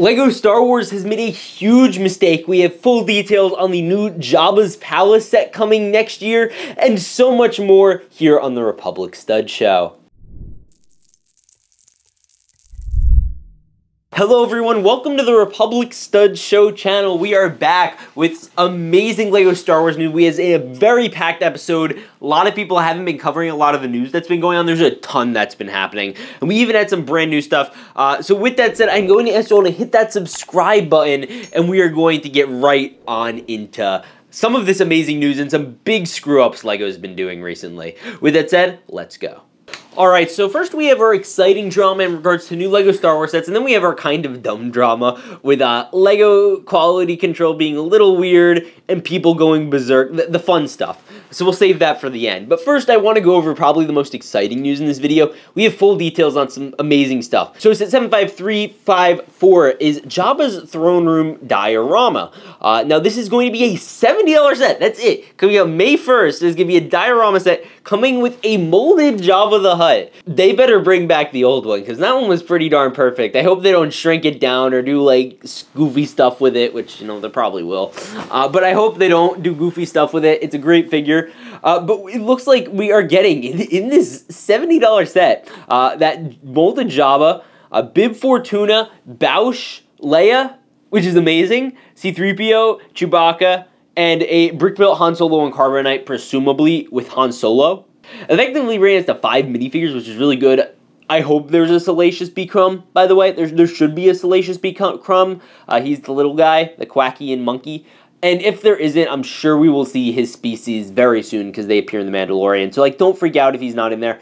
LEGO Star Wars has made a huge mistake. We have full details on the new Jabba's Palace set coming next year, and so much more here on the Republic Stud Show. Hello everyone, welcome to the Republic Stud Show channel. We are back with amazing LEGO Star Wars news. We have a very packed episode. A lot of people haven't been covering a lot of the news that's been going on. There's a ton that's been happening. And we even had some brand new stuff. So with that said, I'm going to ask you all to hit that subscribe button, and we are going to get right on into some of this amazing news and some big screw-ups LEGO's been doing recently. With that said, let's go. Alright, so first we have our exciting drama in regards to new LEGO Star Wars sets, and then we have our kind of dumb drama with LEGO quality control being a little weird and people going berserk, the fun stuff. So we'll save that for the end. But first I want to go over probably the most exciting news in this video. We have full details on some amazing stuff. So set 75354 is Jabba's Throne Room Diorama. Now this is going to be a $70 set, that's it. Coming out May 1st, there's going to be a diorama set coming with a molded Jabba the Hutt. They better bring back the old one, because that one was pretty darn perfect. I hope they don't shrink it down or do, like, goofy stuff with it, which, you know, they probably will. But I hope they don't do goofy stuff with it. It's a great figure. But it looks like we are getting, in this $70 set, that molded Jabba, Bib Fortuna, Bausch, Leia, which is amazing, C-3PO, Chewbacca, and a brick-built Han Solo and Carbonite, presumably with Han Solo. Effectively ran into 5 minifigures, which is really good. I hope there's a Salacious B. Crumb, by the way. There should be a Salacious B. Crumb. He's the little guy, the Quackian monkey. And if there isn't, I'm sure we will see his species very soon because they appear in The Mandalorian. So, like, don't freak out if he's not in there.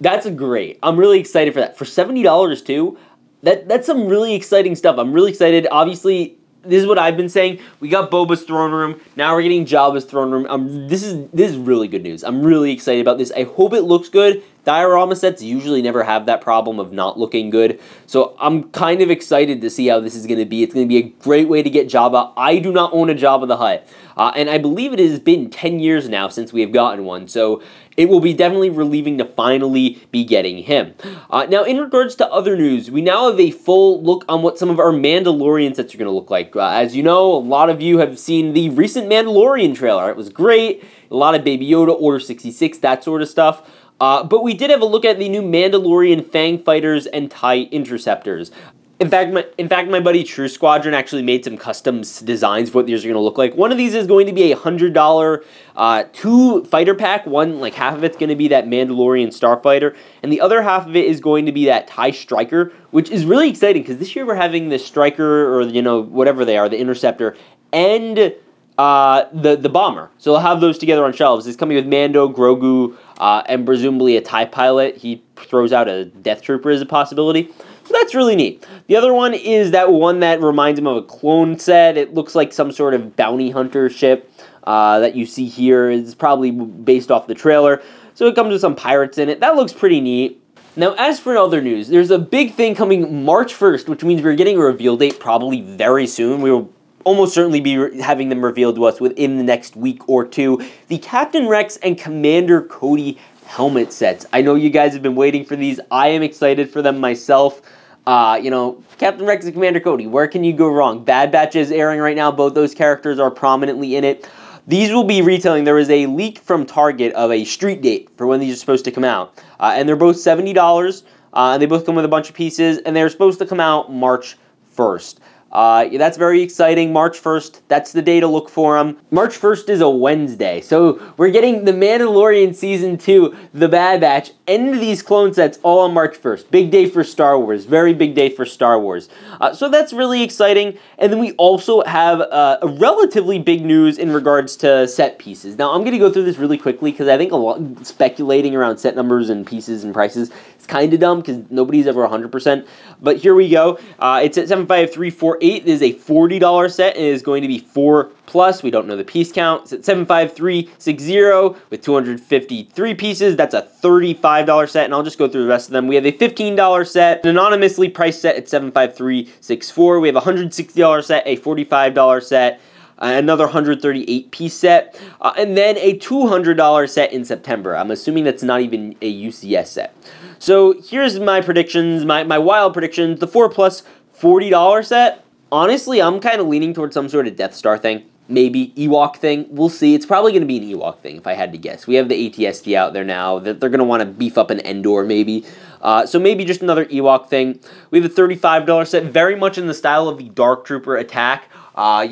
That's great. I'm really excited for that. For $70, too, that's some really exciting stuff. I'm really excited. Obviously, this is what I've been saying. We got Boba's Throne Room. Now we're getting Jabba's Throne Room. This is really good news. I'm really excited about this. I hope it looks good. Diorama sets usually never have that problem of not looking good. So I'm kind of excited to see how this is going to be. It's going to be a great way to get Jabba. I do not own a Jabba the Hutt. And I believe it has been 10 years now since we have gotten one. So it will be definitely relieving to finally be getting him. Now, in regards to other news, we now have a full look on what some of our Mandalorian sets are going to look like. As you know, a lot of you have seen the recent Mandalorian trailer. It was great. A lot of Baby Yoda, Order 66, that sort of stuff. But we did have a look at the new Mandalorian Fang Fighters and TIE Interceptors. In fact, my buddy True Squadron actually made some custom designs for what these are going to look like. One of these is going to be a $100 two fighter pack. One, like half of it's going to be that Mandalorian Starfighter, and the other half of it is going to be that TIE Striker, which is really exciting because this year we're having the Striker, or, you know, whatever they are, the Interceptor, and the bomber. So they'll have those together on shelves. It's coming with Mando, Grogu, and presumably a TIE pilot. He throws out a Death Trooper as a possibility. So that's really neat. The other one is that one that reminds him of a clone set. It looks like some sort of bounty hunter ship that you see here. It's probably based off the trailer. So it comes with some pirates in it. That looks pretty neat. Now, as for other news, there's a big thing coming March 1st, which means we're getting a reveal date probably very soon. We will almost certainly be having them revealed to us within the next week or two. The Captain Rex and Commander Cody helmet sets. I know you guys have been waiting for these. I am excited for them myself. You know, Captain Rex and Commander Cody, where can you go wrong? Bad Batch is airing right now. Both those characters are prominently in it. These will be retailing. There was a leak from Target of a street date for when these are supposed to come out. And they're both $70. They both come with a bunch of pieces. And they're supposed to come out March 1st. Yeah, that's very exciting. March 1st, that's the day to look for them. March 1st is a Wednesday, so we're getting The Mandalorian Season 2, The Bad Batch, and these clone sets all on March 1st. Big day for Star Wars. Very big day for Star Wars. So that's really exciting. And then we also have a relatively big news in regards to set pieces. Now, I'm going to go through this really quickly because I think a lot speculating around set numbers and pieces and prices is kind of dumb because nobody's ever 100%. But here we go. It's at 75348. It is a $40 set and is going to be 4+. We don't know the piece count. It's at 75360 with 253 pieces. That's a $35 set, and I'll just go through the rest of them. We have a $15 set, an anonymously priced set at 75364. We have a $160 set, a $45 set, another 138-piece set, and then a $200 set in September. I'm assuming that's not even a UCS set. So here's my predictions, my wild predictions. The 4+. $40 set? Honestly, I'm kind of leaning towards some sort of Death Star thing. Maybe Ewok thing. We'll see. It's probably going to be an Ewok thing, if I had to guess. We have the ATSD out there now. They're going to want to beef up an Endor, maybe. So maybe just another Ewok thing. We have a $35 set, very much in the style of the Dark Trooper Attack, or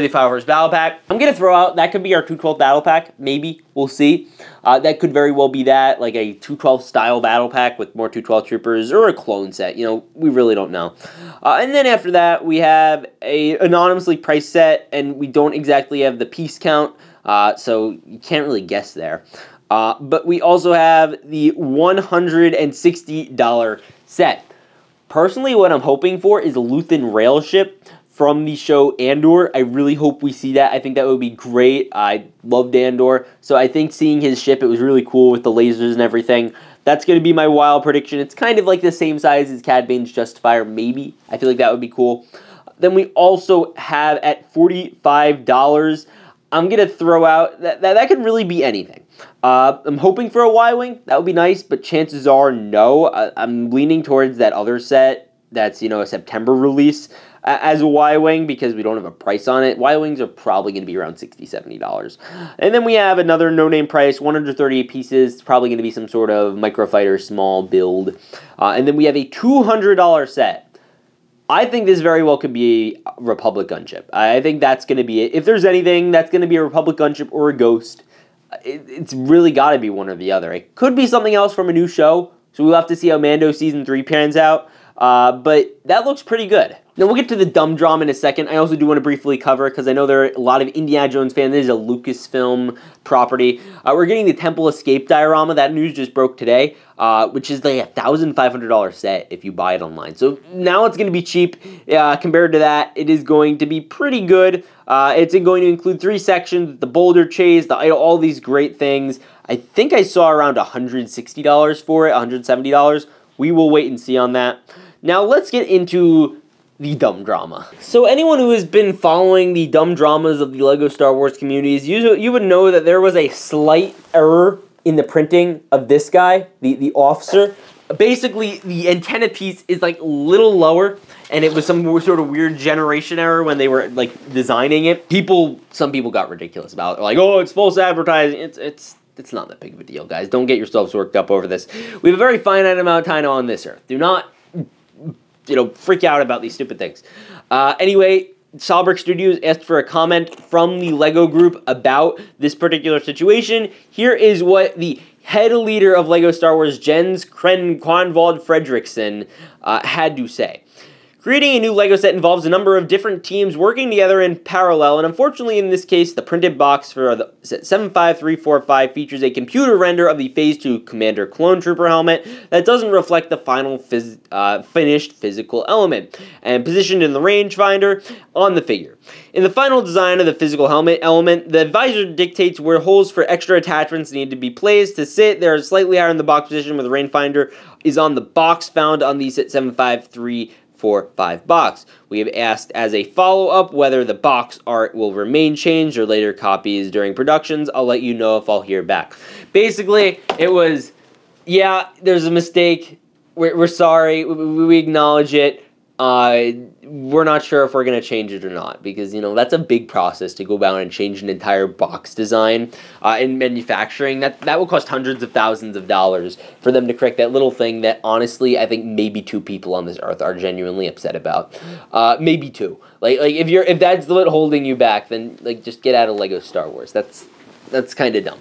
the 5 Horse Battle Pack. I'm going to throw out, that could be our 212 Battle Pack, maybe. We'll see. That could very well be that, like a 212 style battle pack with more 212 troopers or a clone set. We really don't know. And then after that, we have a anonymously priced set, and we don't exactly have the piece count, so you can't really guess there. But we also have the $160 set. Personally, what I'm hoping for is Luthen Railship from the show Andor. I really hope we see that. I think that would be great. I loved Andor, so I think seeing his ship, it was really cool with the lasers and everything. That's going to be my wild prediction. It's kind of like the same size as Cad Bane's Justifier, maybe. I feel like that would be cool. Then we also have at $45, I'm going to throw out, that could really be anything. I'm hoping for a Y-Wing. That would be nice, but chances are no. I'm leaning towards that other set that's, a September release as a Y-Wing, because we don't have a price on it. Y-Wings are probably going to be around $60, $70. And then we have another no-name price, 138 pieces. It's probably going to be some sort of Microfighter small build. And then we have a $200 set. I think this very well could be a Republic Gunship. I think that's going to be it. If there's anything, that's going to be a Republic Gunship or a Ghost. It's really got to be one or the other. It could be something else from a new show, so we'll have to see how Mando Season 3 pans out. But that looks pretty good. Now, we'll get to the dumb drama in a second. I also do want to briefly cover, because I know there are a lot of Indiana Jones fans, this is a Lucasfilm property. We're getting the Temple Escape diorama. That news just broke today, which is like a $1,500 set if you buy it online. So now it's going to be cheap compared to that. It is going to be pretty good. It's going to include three sections, the boulder chase, the idol, all these great things. I think I saw around $160 for it, $170. We will wait and see on that. Now let's get into the dumb drama. So anyone who has been following the dumb dramas of the LEGO Star Wars communities, you would know that there was a slight error in the printing of this guy, the officer. Basically, the antenna piece is like a little lower, and it was some sort of weird generation error when they were like designing it. Some people got ridiculous about it. Like, oh, it's false advertising. It's not that big of a deal, guys. Don't get yourselves worked up over this. We have a very finite amount of time on this earth. Do not freak out about these stupid things. Anyway, Solberg Studios asked for a comment from the LEGO group about this particular situation. Here is what the head leader of LEGO Star Wars, Jens Kronqvist Fredrickson, had to say. Creating a new LEGO set involves a number of different teams working together in parallel, and unfortunately in this case, the printed box for the set 75345 features a computer render of the Phase 2 Commander Clone Trooper helmet that doesn't reflect the final finished physical element, and positioned in the rangefinder on the figure. In the final design of the physical helmet element, the advisor dictates where holes for extra attachments need to be placed to sit. They're slightly higher in the box position where the rangefinder is on the box found on the set 75345 box. We have asked as a follow-up whether the box art will remain changed or later copies during productions. I'll let you know if I'll hear back. Basically, it was, yeah, there's a mistake. We're sorry. We acknowledge it. We're not sure if we're going to change it or not, because, that's a big process to go down and change an entire box design in manufacturing. That will cost hundreds of thousands of dollars for them to correct that little thing that, honestly, I think maybe two people on this earth are genuinely upset about. Maybe two. Like if that's what's holding you back, then, just get out of LEGO Star Wars. That's kind of dumb.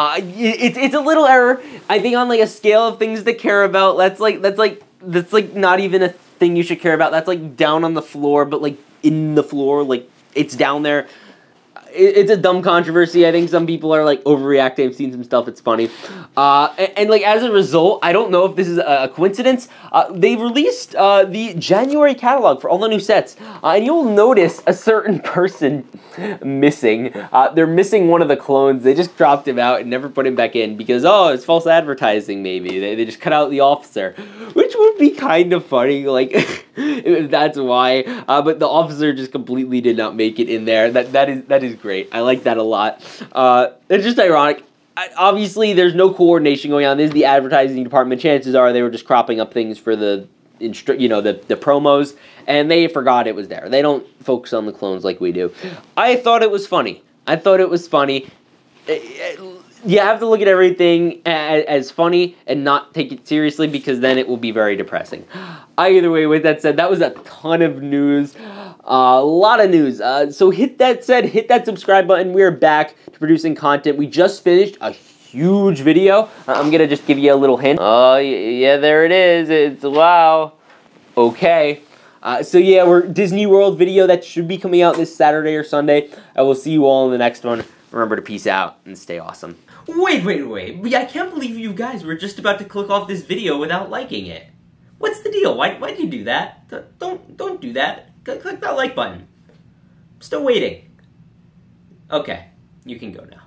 It's a little error. I think on, a scale of things to care about, that's not even a thing you should care about. That's down on the floor, but in the floor, it's down there. It's a dumb controversy. I think some people are overreacting. I've seen some stuff. It's funny. And as a result, I don't know if this is a coincidence. They released the January catalog for all the new sets. And you'll notice a certain person missing. They're missing one of the clones. They just dropped him out and never put him back in because, oh, it's false advertising maybe. They just cut out the officer, which would be kind of funny. If that's why. But the officer just completely did not make it in there. That is great. I like that a lot. It's just ironic. Obviously, there's no coordination going on. This is the advertising department. Chances are they were just cropping up things for the the promos, and they forgot it was there. They don't focus on the clones like we do. I thought it was funny. You have to look at everything as funny and not take it seriously, because then it will be very depressing. Either way, with that said, that was a ton of news. A lot of news. So hit that said, hit that subscribe button. We are back to producing content. We just finished a huge video. I'm going to just give you a little hint. Oh, yeah, there it is. It's wow. Okay. So yeah, we're Disney World video. That should be coming out this Saturday or Sunday. I will see you all in the next one. Remember to peace out and stay awesome. Wait, I can't believe you guys were just about to click off this video without liking it. What's the deal? Why'd you do that? Don't do that. Click that like button. I'm still waiting. Okay, you can go now.